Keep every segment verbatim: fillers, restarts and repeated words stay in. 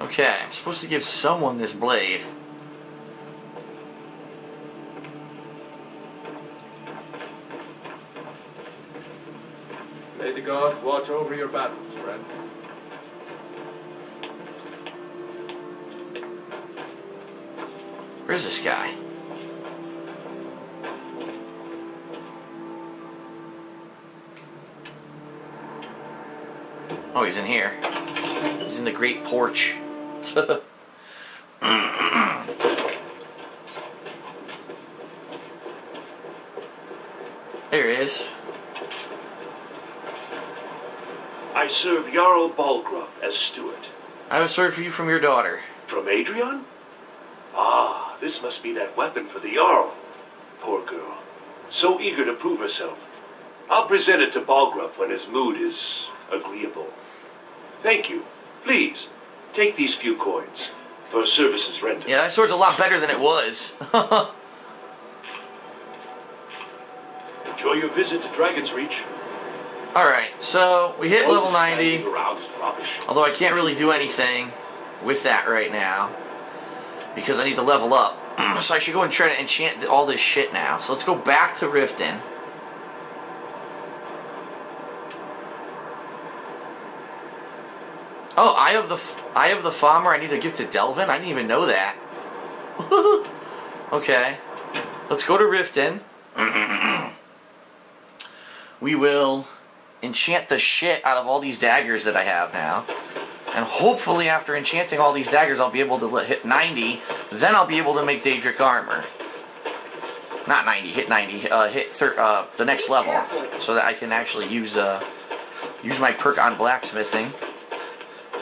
Okay, I'm supposed to give someone this blade. May the gods watch over your battles, friend. Where's this guy? Oh, he's in here. He's in the great porch. There he is. I serve Jarl Balgruf as steward. I have served you from your daughter. From Adrian? Ah, this must be that weapon for the Jarl. Poor girl. So eager to prove herself. I'll present it to Balgruf when his mood is agreeable. Thank you. Please, take these few coins for services rendered. Yeah, that sword's a lot better than it was. Enjoy your visit to Dragon's Reach. Alright, so we hit level ninety. Although I can't really do anything with that right now, because I need to level up. So I should go and try to enchant all this shit now. So let's go back to Riften. Oh, Eye of the Eye of the Farmer I need to give to Delvin? I didn't even know that. Okay. Let's go to Riften. We will enchant the shit out of all these daggers that I have now. And hopefully after enchanting all these daggers, I'll be able to hit ninety. Then I'll be able to make Daedric armor. Not ninety, hit ninety. Uh, hit thir uh, the next level. So that I can actually use, uh, use my perk on blacksmithing.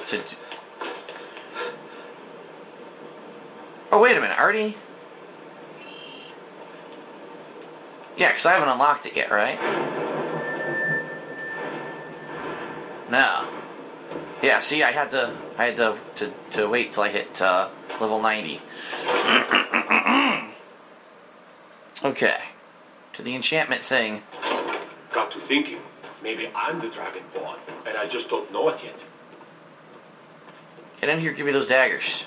To oh, wait a minute, Artie? Yeah, because I haven't unlocked it yet, right? No. Yeah, see, I had to, I had to, to, to wait till I hit uh, level ninety. Okay. To the enchantment thing. Got to thinking, maybe I'm the Dragonborn, and I just don't know it yet. Get in here, give me those daggers.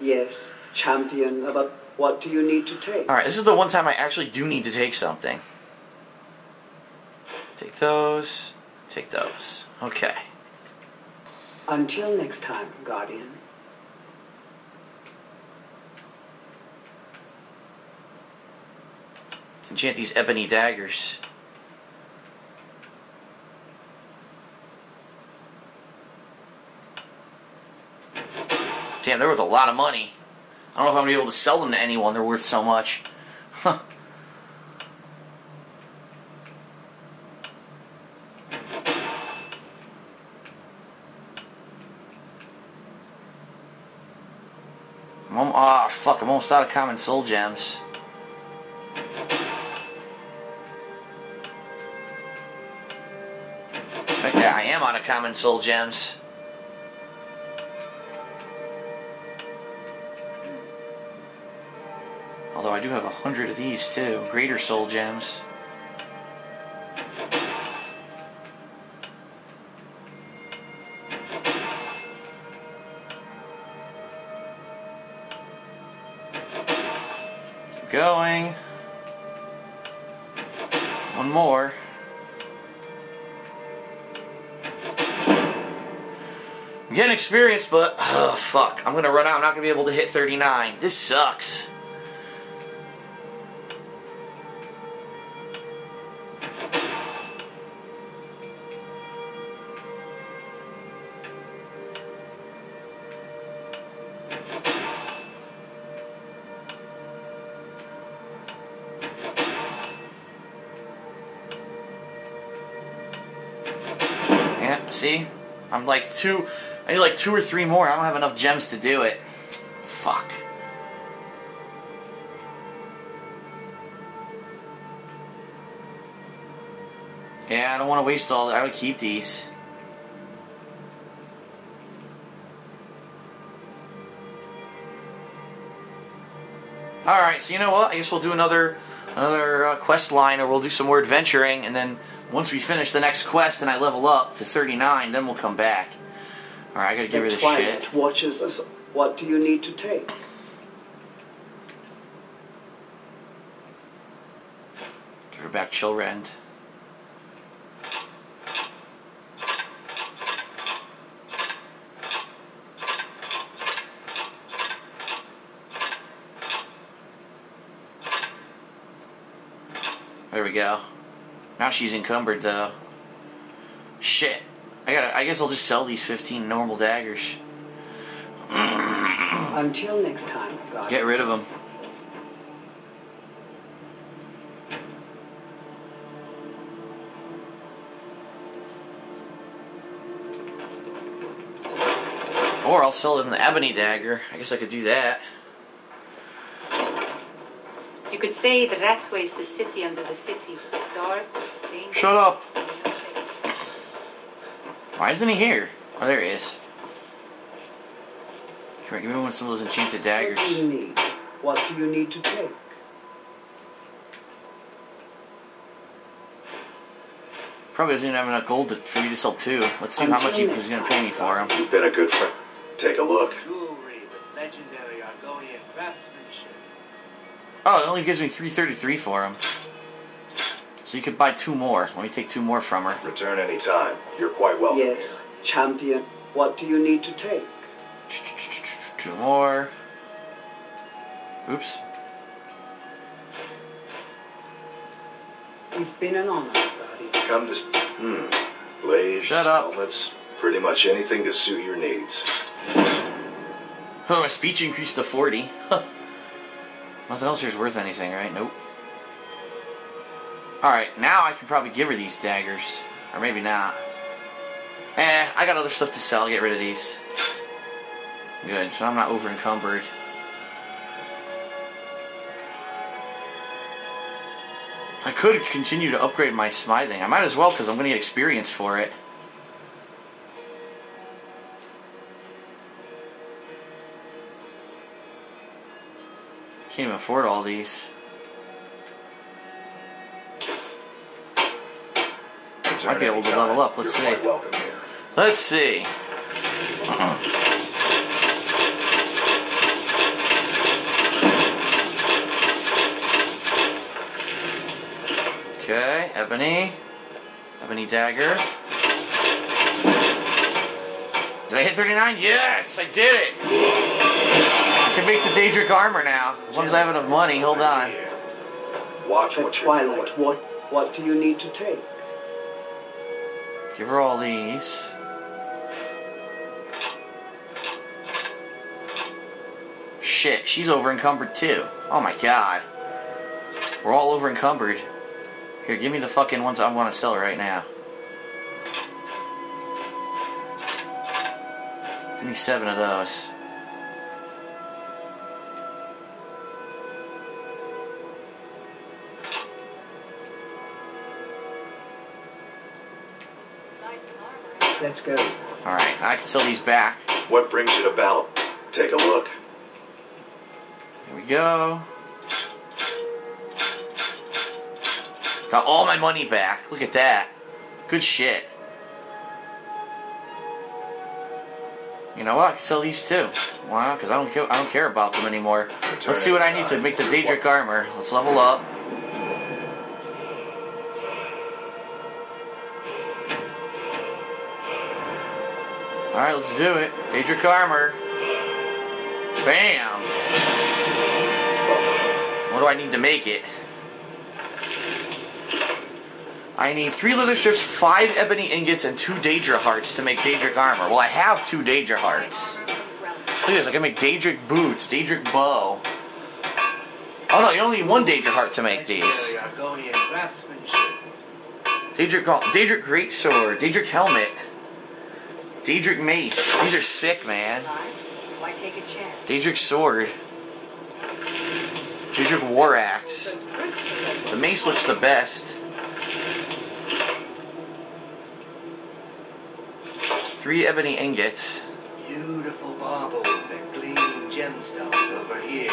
Yes, champion, about what do you need to take? Alright, this is the one time I actually do need to take something. Take those, take those. Okay. Until next time, Guardian. Let's enchant these ebony daggers. Damn, they're worth a lot of money. I don't know if I'm going to be able to sell them to anyone. They're worth so much. Huh. Ah, oh, fuck. I'm almost out of common soul gems. Right there, I am out of common soul gems. Although I do have a hundred of these too. Greater soul gems. Keep going. One more. I'm getting experience, but oh fuck. I'm gonna run out. I'm not gonna be able to hit thirty-nine. This sucks. See? I'm like two... I need like two or three more. I don't have enough gems to do it. Fuck. Yeah, I don't want to waste all... I would keep these. Alright, so you know what? I guess we'll do another... Another uh, quest line, or we'll do some more adventuring, and then... Once we finish the next quest and I level up to thirty-nine, then we'll come back. Alright, I gotta get rid of this shit. Watches us. What do you need to take? Give her back Chillrend. There we go. Now she's encumbered though. Shit. I gotta, I guess I'll just sell these fifteen normal daggers. Until next time. God. Get rid of them. Or I'll sell them the Ebony dagger. I guess I could do that. You could say the Ratway is the city under the city. Dark, dangerous. Shut up. Why isn't he here? Oh, there he is. Come here, give me one of some of those enchanted daggers. What do you need? What do you need to take? Probably doesn't even have enough gold to, for you to sell two. Let's see I'm how much he was going to pay me for him. You've been a good friend. Take a look. Jewelry with legendary Argonian craftsmanship. Oh, it only gives me three thirty-three for him. So you could buy two more. Let me take two more from her. Return any time. You're quite welcome. Yes, champion. What do you need to take? Two more. Oops. It's been an honor, buddy. Come to hmm. Blaze. Shut up. Helmets, pretty much anything to suit your needs. Oh, my speech increased to forty. Huh. Nothing else here's worth anything, right? Nope. Alright, now I can probably give her these daggers. Or maybe not. Eh, I got other stuff to sell. Get rid of these. Good, so I'm not over encumbered. I could continue to upgrade my smithing. I might as well because I'm going to get experience for it. Can't even afford all these. Might be able to level up. Let's see. Let's see. Uh-huh. Okay, Ebony. Ebony dagger. Did I hit thirty-nine? Yes, I did it! I can make the Daedric armor now. As long as I have enough money. Hold on. Watch what Twilight. What, what do you need to take? Give her all these. Shit, she's over encumbered too. Oh my god. We're all over encumbered. Here, give me the fucking ones I want to sell right now. Give me seven of those. Let's go. Alright, I can sell these back. What brings you to battle? Take a look. Here we go. Got all my money back. Look at that. Good shit. You know what? I can sell these too. Wow, because I don't care I don't care about them anymore. Return Let's see what I need to make the Daedric armor. Let's level up. Alright, let's do it. Daedric armor. Bam! What do I need to make it? I need three leather strips, five ebony ingots, and two Daedra hearts to make Daedric armor. Well, I have two Daedra hearts. Look at this, I can make Daedric boots, Daedric bow. Oh no, you only need one Daedra heart to make these. Daedric, Daedric greatsword, Daedric helmet. Daedric mace. These are sick, man. Why take a chance? Daedric sword. Daedric war axe. The mace looks the best. Three ebony ingots. Beautiful marbles and gleaming gemstones over here.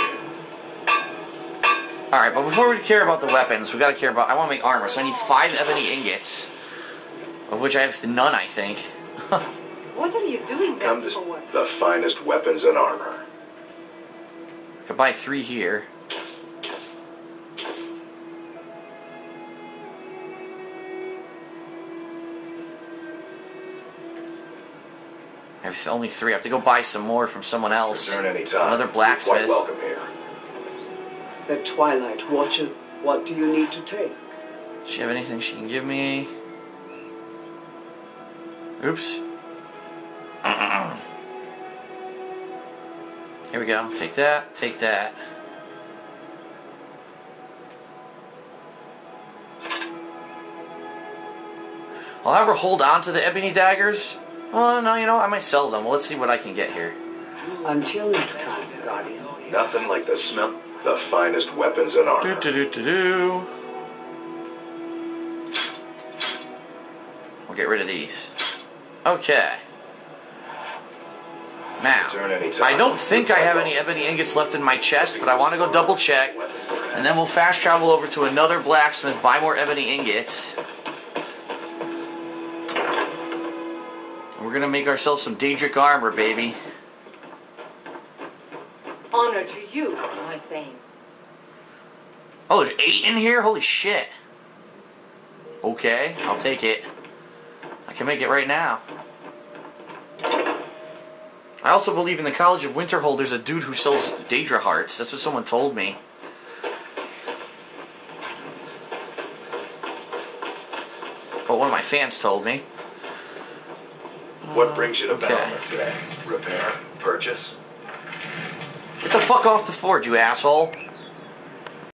Alright, but before we care about the weapons, we gotta care about... I want to make armor, so I need five ebony ingots. Of which I have none, I think. What are you doing there for what? The finest weapons and armor. I could buy three here. I have only three. I have to go buy some more from someone else. Return any time. Another blacksmith. You're quite welcome here. The Twilight Watcher. What do you need to take? Does she have anything she can give me? Oops. Here we go. Take that. Take that. I'll have her hold on to the ebony daggers. Well, no, you know, I might sell them. Well, let's see what I can get here. Until next time, Guardian. Nothing like the smell. The finest weapons and armor. Do, do, do, do, do. We'll get rid of these. Okay. Now, I don't think I have any ebony ingots left in my chest, but I want to go double check, and then we'll fast travel over to another blacksmith, buy more ebony ingots. And we're going to make ourselves some Daedric armor, baby. Honor to you, my thing. Oh, there's eight in here? Holy shit. Okay, I'll take it. I can make it right now. I also believe in the College of Winterhold there's a dude who sells Daedra hearts. That's what someone told me. But one of my fans told me. What brings you to okay. Battle today? Repair? Purchase? Get the fuck off the forge, you asshole.